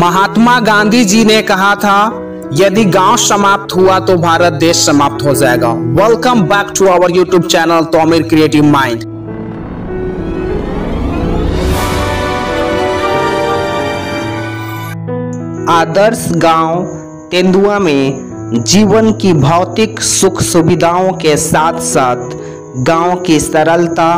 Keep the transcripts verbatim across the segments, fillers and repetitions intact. महात्मा गांधी जी ने कहा था, यदि गांव समाप्त हुआ तो भारत देश समाप्त हो जाएगा। Welcome back to our YouTube channel तोमेर क्रिएटिव माइंड। आदर्श गांव तेंदुआ में जीवन की भौतिक सुख सुविधाओं के साथ साथ गांव की सरलता,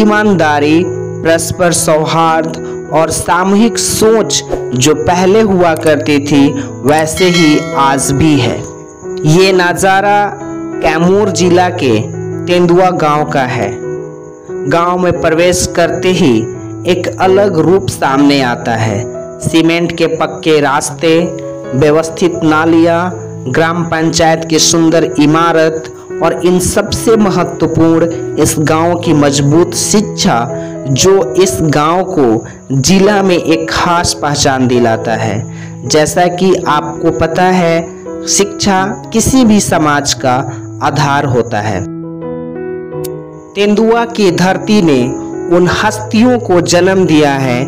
ईमानदारी, परस्पर सौहार्द और सामूहिक सोच जो पहले हुआ करती थी वैसे ही आज भी है। ये नज़ारा कैमूर जिला के तेंदुआ गांव का है। गांव में प्रवेश करते ही एक अलग रूप सामने आता है। सीमेंट के पक्के रास्ते, व्यवस्थित नालियाँ, ग्राम पंचायत की सुंदर इमारत और इन सबसे महत्वपूर्ण इस गांव की मजबूत शिक्षा जो इस गांव को जिला में एक खास पहचान दिलाता है। जैसा कि आपको पता है, शिक्षा किसी भी समाज का आधार होता है। तेंदुआ की धरती ने उन हस्तियों को जन्म दिया है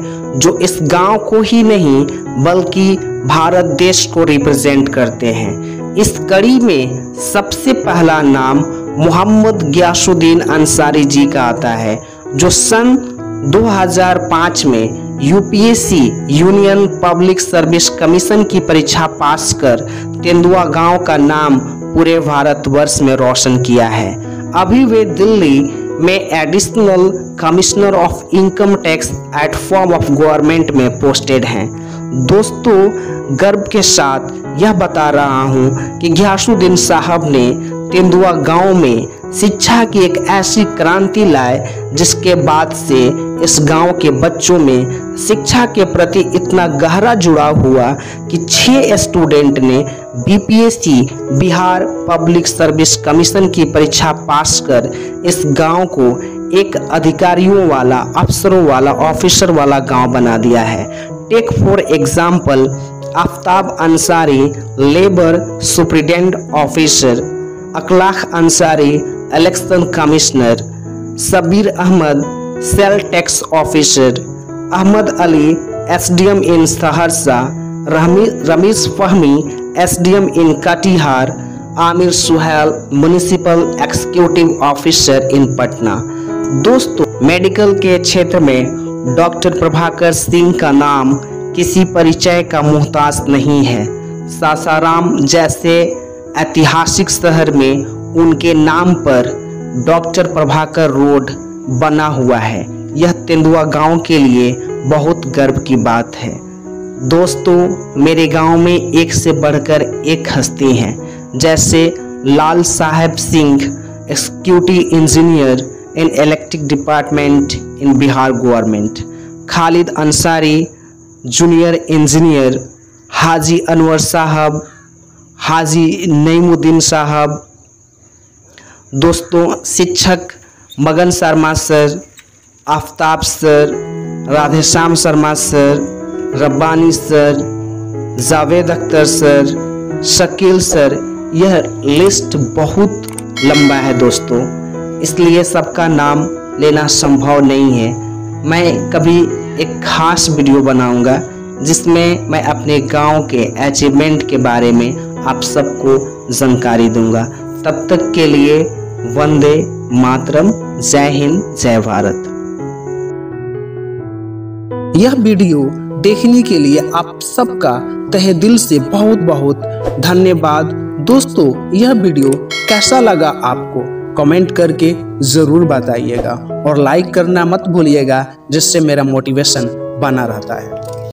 जो इस गांव को ही नहीं बल्कि भारत देश को रिप्रेजेंट करते हैं। इस कड़ी में सबसे पहला नाम मोहम्मद ग्यासुद्दीन अंसारी जी का आता है, जो सन दो हज़ार पाँच में UPSC union public service commission की परीक्षा पास कर तेंदुआ गांव का नाम पूरे भारतवर्ष में रोशन किया है। अभी वे दिल्ली में additional commissioner of income tax at form of government में पोस्टेड हैं। दोस्तों, गर्व के साथ यह बता रहा हूँ कि ग्यासुद्दीन साहब ने तेंदुआ गांव में शिक्षा की एक ऐसी क्रांति लाए जिसके बाद से इस गांव के बच्चों में शिक्षा के प्रति इतना गहरा जुड़ाव हुआ कि छः स्टूडेंट ने BPSC Bihar public service commission की परीक्षा पास कर इस गांव को एक अधिकारियों वाला, अफसरों वाला, ऑफिसर वाला गांव बना दिया है। Take for example Aftab Ansari labour superintendent officer, Akhlaq Ansari election commissioner, Sabir Ahmed sale tax officer, Ahmad Ali SDM in Saharsa, Rahmi Ramis Fahmi SDM in Katihar, Aamir Suhail municipal executive officer in Patna. दोस्तों, मेडिकल के क्षेत्र में डॉक्टर प्रभाकर सिंह का नाम किसी परिचय का मोहताज नहीं है। सासाराम जैसे ऐतिहासिक शहर में उनके नाम पर डॉक्टर प्रभाकर रोड बना हुआ है। यह तेंदुआ गांव के लिए बहुत गर्व की बात है। दोस्तों, मेरे गांव में एक से बढ़कर एक हस्ती हैं, जैसे Lal Sahab Singh executive engineer in electric department in Bihar government, Khalid Ansari junior engineer, Haji Anwar Sahab, Haji Nemuddin Sahab. दोस्तों, शिक्षक Magan Sharma sir, Aftab sir, Radhe Shyam Sharma sir, Rabbani sir, Javed Akhtar sir, Shakeel sir, यह लिस्ट बहुत लंबा है दोस्तों, इसलिए सबका नाम लेना संभव नहीं है। मैं कभी एक खास वीडियो बनाऊंगा जिसमें मैं अपने गांव के अचीवमेंट के बारे में आप सबको जानकारी दूंगा। तब तक के लिए वंदे मातरम, जय हिंद, जय भारत। यह वीडियो देखने के लिए आप सबका तहे दिल से बहुत बहुत धन्यवाद। दोस्तों, यह वीडियो कैसा लगा आपको कमेंट करके जरूर बताइएगा और लाइक करना मत भूलिएगा, जिससे मेरा मोटिवेशन बना रहता है।